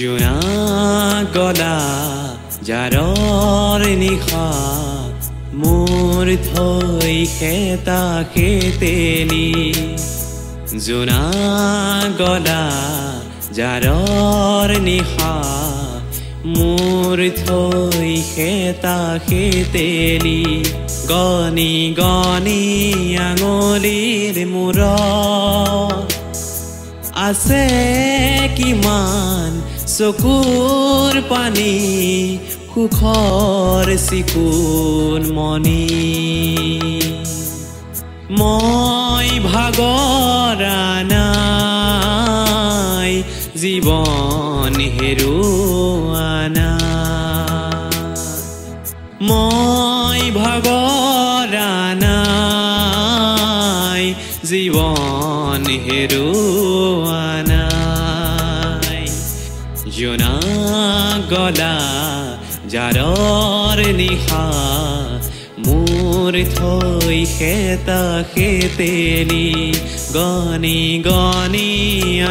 जुनाक गला जारर निशा मोर थई खेता खेतेली। जुनाक गला जारर निशा मोर थई खेता खेतेली। गनी गनी आঙুলির মূৰত আছে কিমান চকুৰ পানী সুখৰ চিকুণ মনি। মই ভাগৰা নাই জীৱন হেৰুৱা নাই। মই ভাগৰা নাই জীৱন হেৰুৱা নাই। জোনাক গলা জাৰৰ নিশা মোৰ থৈ খেতা খেতেলি। গনি গনি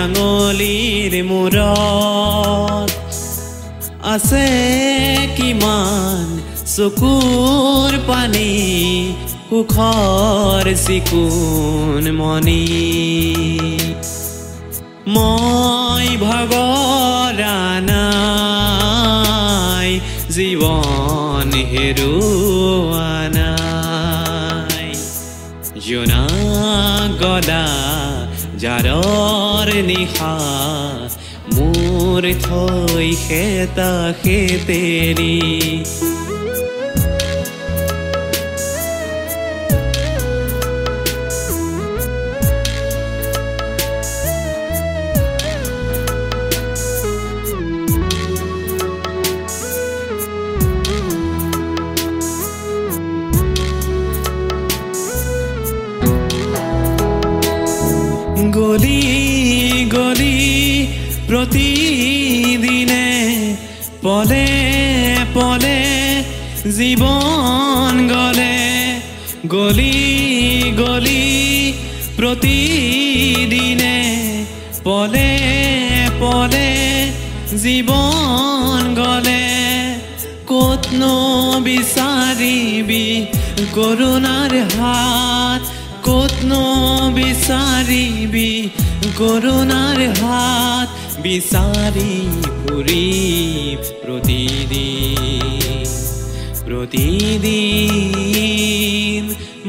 আঙুলিৰ মূৰত আছে কিমান চকুৰ পানী সুখৰ চিকুণ মনি। মই ভাগৰা নাই জীৱন হেৰুৱা নাই। জোনাক গলা জাৰৰ নিশা মোৰ থৈ খেতা খেতেলি। গলি গলি প্ৰতিদিনে পলে পলে জীৱন গলে। গলি গলি প্ৰতিদিনে পলে পলে জীৱন গলে। ক'তনো বিচাৰিবি কৰোণাৰ হাত, ক'তনো বিচাৰিবি কৰোণাৰ হাত। বিচাৰি ফুৰি প্ৰতিদিন প্ৰতিদিন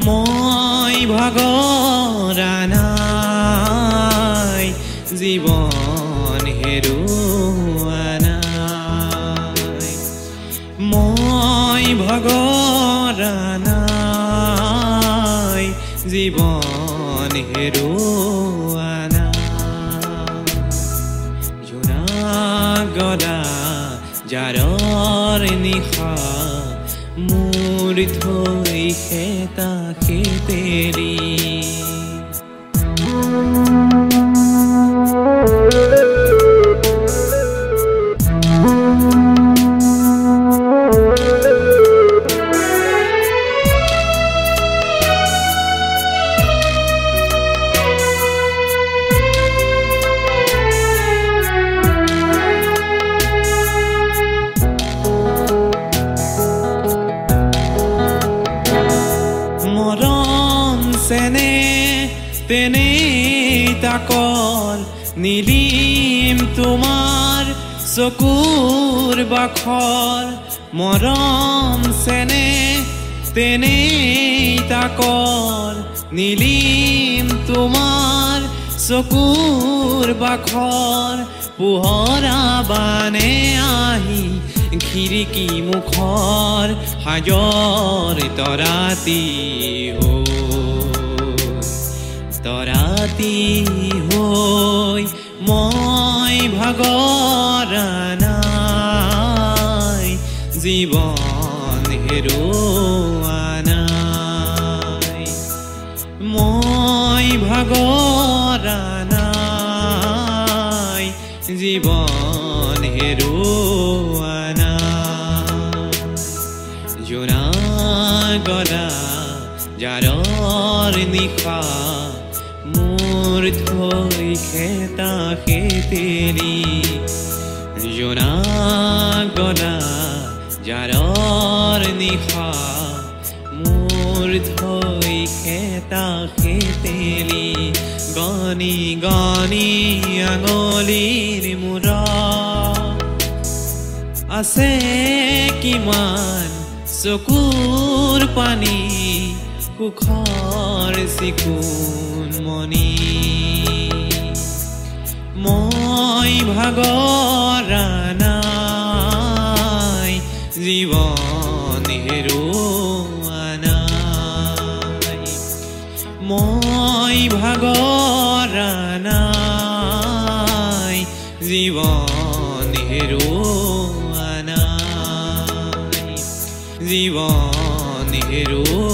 মই ভাগৰা নাই জীৱন হেৰুৱা নাই। মই ভাগৰা নাই জীৱন হেৰুৱা নাই। জোনাক গলা জাৰৰ নিশা মোৰ থৈ খেতা খেতেলি। তেনে তেনে তাকল নীলিম তোমাৰ চকুৰ বাখৰ। মৰম চেনে তেনে তাকল নীলিম তোমাৰ চকুৰ বাখৰ। পোহৰা বানে আহি খিৰিকী মুখৰ সাজৰ তৰাতি তৰাতি হৈ মই ভাগৰা নাই জীৱন হেৰুৱা নাই। মই ভাগৰা নাই জীৱন হেৰুৱা নাই। জোনাক গলা জাৰৰ নিশা মোৰ থৈ খেতা খেতেলি। जुनाक गोला जारोर निशा मोर धई खेता खेतेली गानी गानी आंगलिर मुरा आसे किमान चकुर पानी कुखर सिकुन मणि মই ভাগৰা নাই জীৱন হেৰুৱা নাই মই ভাগৰা নাই জীৱন হেৰুৱা নাই জীৱন হেৰুৱা